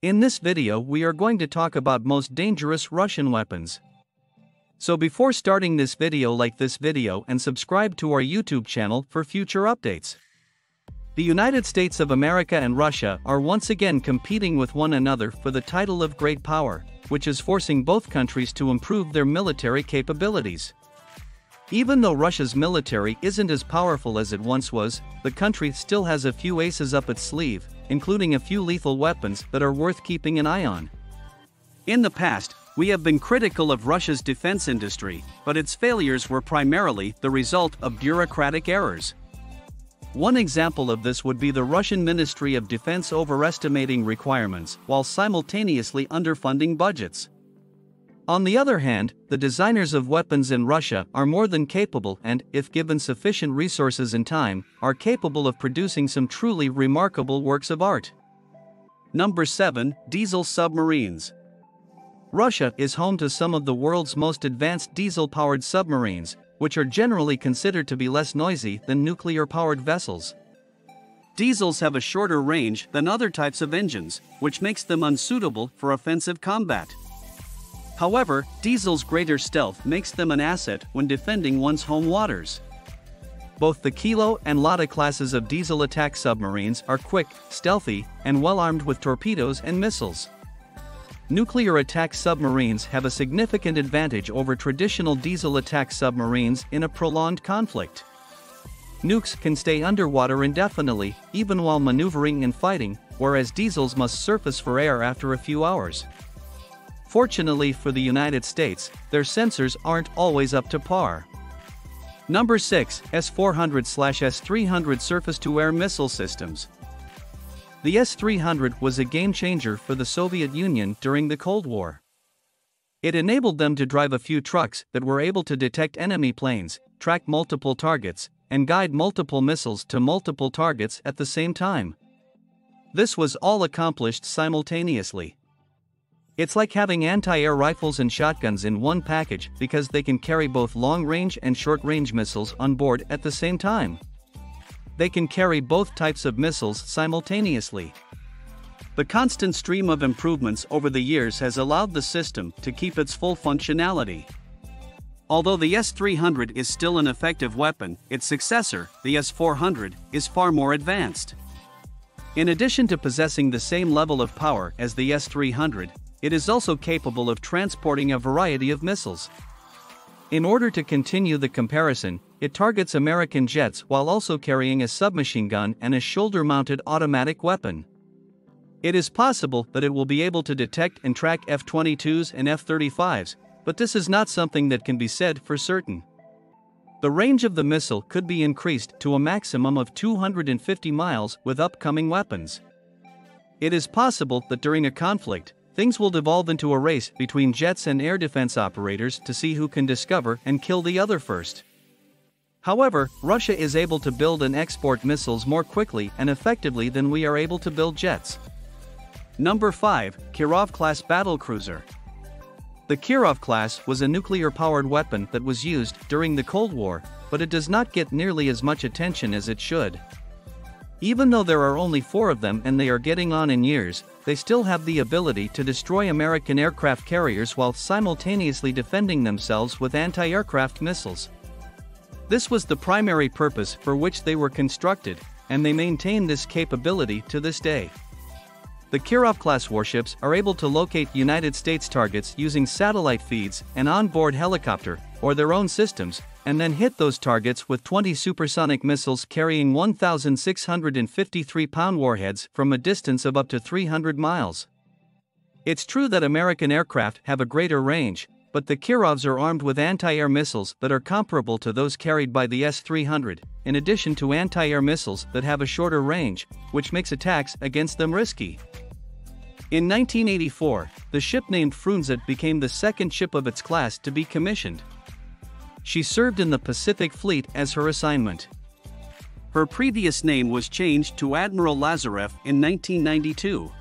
In this video we are going to talk about most dangerous Russian weapons. So before starting this video, like this video and subscribe to our YouTube channel for future updates. The United States of America and Russia are once again competing with one another for the title of great power, which is forcing both countries to improve their military capabilities. Even though Russia's military isn't as powerful as it once was, the country still has a few aces up its sleeve, including a few lethal weapons that are worth keeping an eye on. In the past, we have been critical of Russia's defense industry, but its failures were primarily the result of bureaucratic errors. One example of this would be the Russian Ministry of Defense overestimating requirements while simultaneously underfunding budgets. On the other hand, the designers of weapons in Russia are more than capable and, if given sufficient resources and time, are capable of producing some truly remarkable works of art. Number 7. Diesel submarines. Russia is home to some of the world's most advanced diesel-powered submarines, which are generally considered to be less noisy than nuclear-powered vessels. Diesels have a shorter range than other types of engines, which makes them unsuitable for offensive combat. However, diesel's greater stealth makes them an asset when defending one's home waters. Both the Kilo and Lada classes of diesel attack submarines are quick, stealthy, and well-armed with torpedoes and missiles. Nuclear attack submarines have a significant advantage over traditional diesel attack submarines in a prolonged conflict. Nukes can stay underwater indefinitely, even while maneuvering and fighting, whereas diesels must surface for air after a few hours. Fortunately for the United States, their sensors aren't always up to par. Number 6. S-400/S-300 surface-to-air missile systems. The S-300 was a game-changer for the Soviet Union during the Cold War. It enabled them to drive a few trucks that were able to detect enemy planes, track multiple targets, and guide multiple missiles to multiple targets at the same time. This was all accomplished simultaneously. It's like having anti-air rifles and shotguns in one package because they can carry both long-range and short-range missiles on board at the same time. They can carry both types of missiles simultaneously. The constant stream of improvements over the years has allowed the system to keep its full functionality. Although the S-300 is still an effective weapon, its successor, the S-400, is far more advanced. In addition to possessing the same level of power as the S-300, it is also capable of transporting a variety of missiles. In order to continue the comparison, it targets American jets while also carrying a submachine gun and a shoulder-mounted automatic weapon. It is possible that it will be able to detect and track F-22s and F-35s, but this is not something that can be said for certain. The range of the missile could be increased to a maximum of 250 miles with upcoming weapons. It is possible that during a conflict, things will devolve into a race between jets and air defense operators to see who can discover and kill the other first. However, Russia is able to build and export missiles more quickly and effectively than we are able to build jets. Number 5. Kirov-class battlecruiser. The Kirov-class was a nuclear-powered weapon that was used during the Cold War, but it does not get nearly as much attention as it should. Even though there are only 4 of them and they are getting on in years, they still have the ability to destroy American aircraft carriers while simultaneously defending themselves with anti-aircraft missiles. This was the primary purpose for which they were constructed, and they maintain this capability to this day. The Kirov-class warships are able to locate United States targets using satellite feeds, an onboard helicopter, or their own systems, and then hit those targets with 20 supersonic missiles carrying 1,653-pound warheads from a distance of up to 300 miles. It's true that American aircraft have a greater range, but the Kirovs are armed with anti-air missiles that are comparable to those carried by the S-300, in addition to anti-air missiles that have a shorter range, which makes attacks against them risky. In 1984, the ship named Frunze became the second ship of its class to be commissioned. She served in the Pacific Fleet as her assignment. Her previous name was changed to Admiral Lazarev in 1992.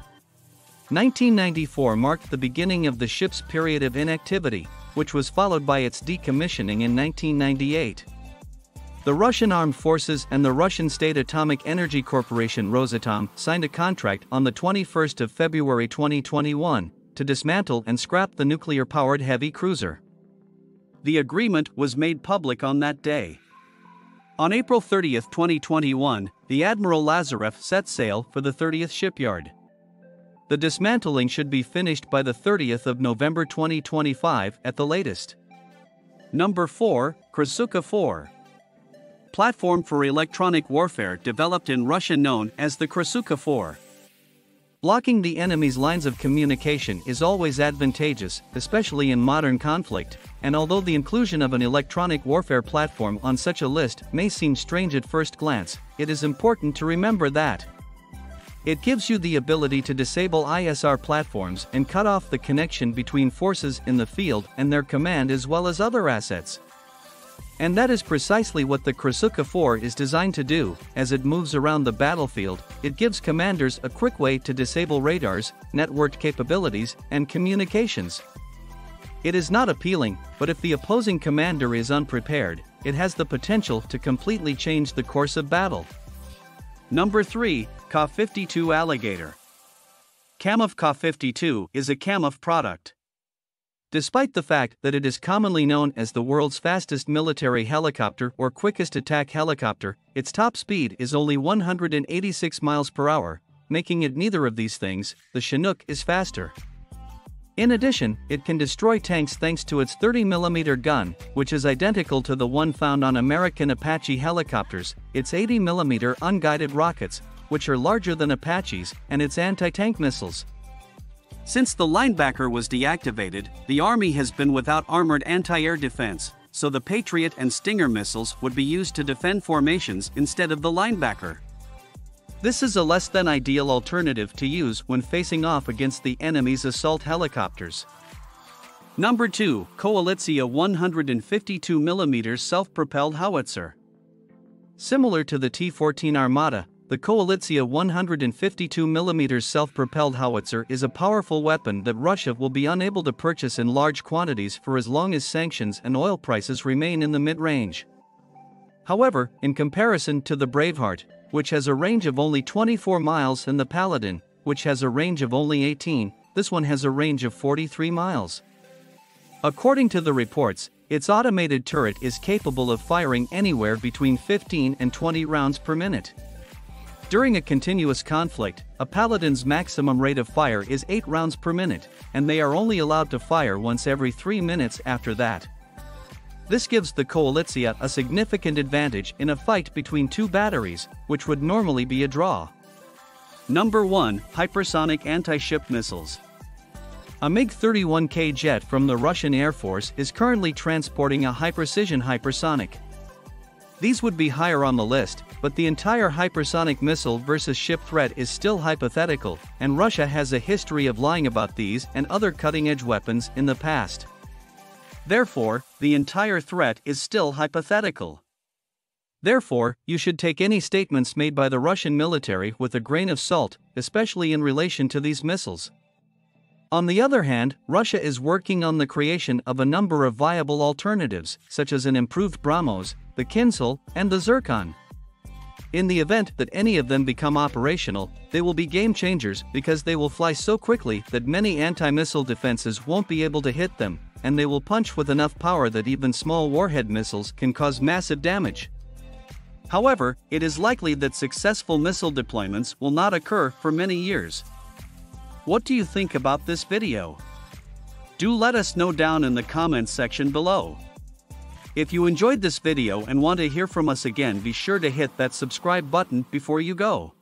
1994 marked the beginning of the ship's period of inactivity, which was followed by its decommissioning in 1998. The Russian Armed Forces and the Russian State Atomic Energy Corporation Rosatom signed a contract on the 21st of February 2021 to dismantle and scrap the nuclear-powered heavy cruiser. The agreement was made public on that day. On April 30, 2021, the Admiral Lazarev set sail for the 30th shipyard. The dismantling should be finished by the 30th of November 2025 at the latest. Number 4, Krasukha-4. Platform for electronic warfare developed in Russia known as the Krasukha-4. Blocking the enemy's lines of communication is always advantageous, especially in modern conflict, and although the inclusion of an electronic warfare platform on such a list may seem strange at first glance, it is important to remember that it gives you the ability to disable ISR platforms and cut off the connection between forces in the field and their command as well as other assets. And that is precisely what the Krasukha-4 is designed to do. As it moves around the battlefield, it gives commanders a quick way to disable radars, networked capabilities, and communications. It is not appealing, but if the opposing commander is unprepared, it has the potential to completely change the course of battle. Number 3, Ka-52 Alligator. Kamov Ka-52 is a Kamov product. Despite the fact that it is commonly known as the world's fastest military helicopter or quickest attack helicopter, its top speed is only 186 miles per hour, making it neither of these things. The Chinook is faster. In addition, it can destroy tanks thanks to its 30mm gun, which is identical to the one found on American Apache helicopters, its 80mm unguided rockets, which are larger than Apaches, and its anti-tank missiles. Since the Linebacker was deactivated, the Army has been without armored anti-air defense, so the Patriot and Stinger missiles would be used to defend formations instead of the Linebacker. This is a less than ideal alternative to use when facing off against the enemy's assault helicopters. Number 2, Koalitsiya 152mm self-propelled howitzer. Similar to the T-14 Armata, the Koalitsiya 152mm self-propelled howitzer is a powerful weapon that Russia will be unable to purchase in large quantities for as long as sanctions and oil prices remain in the mid-range. However, in comparison to the Braveheart, which has a range of only 24 miles, and the Paladin, which has a range of only 18, this one has a range of 43 miles. According to the reports, its automated turret is capable of firing anywhere between 15 and 20 rounds per minute. During a continuous conflict, a Paladin's maximum rate of fire is 8 rounds per minute, and they are only allowed to fire once every 3 minutes after that. This gives the Koalitsiya a significant advantage in a fight between two batteries, which would normally be a draw. Number 1, Hypersonic Anti-Ship Missiles. A MiG-31K jet from the Russian Air Force is currently transporting a high-precision hypersonic. These would be higher on the list, but the entire hypersonic missile versus ship threat is still hypothetical, and Russia has a history of lying about these and other cutting-edge weapons in the past. Therefore, the entire threat is still hypothetical. Therefore, you should take any statements made by the Russian military with a grain of salt, especially in relation to these missiles. On the other hand, Russia is working on the creation of a number of viable alternatives, such as an improved BrahMos, the Kinzal, and the Zircon. In the event that any of them become operational, they will be game-changers because they will fly so quickly that many anti-missile defenses won't be able to hit them, and they will punch with enough power that even small warhead missiles can cause massive damage. However, it is likely that successful missile deployments will not occur for many years. What do you think about this video? Do let us know down in the comments section below. If you enjoyed this video and want to hear from us again, be sure to hit that subscribe button before you go.